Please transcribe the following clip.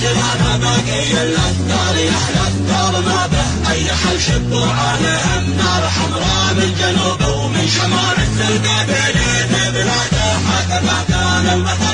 تلعبها باقي الأثار يا الأثار ما به أي حل شب وعليهم نار حمراء من جنوب ومن شمال تلقى بينينا بلاده حتى ما كان المثل.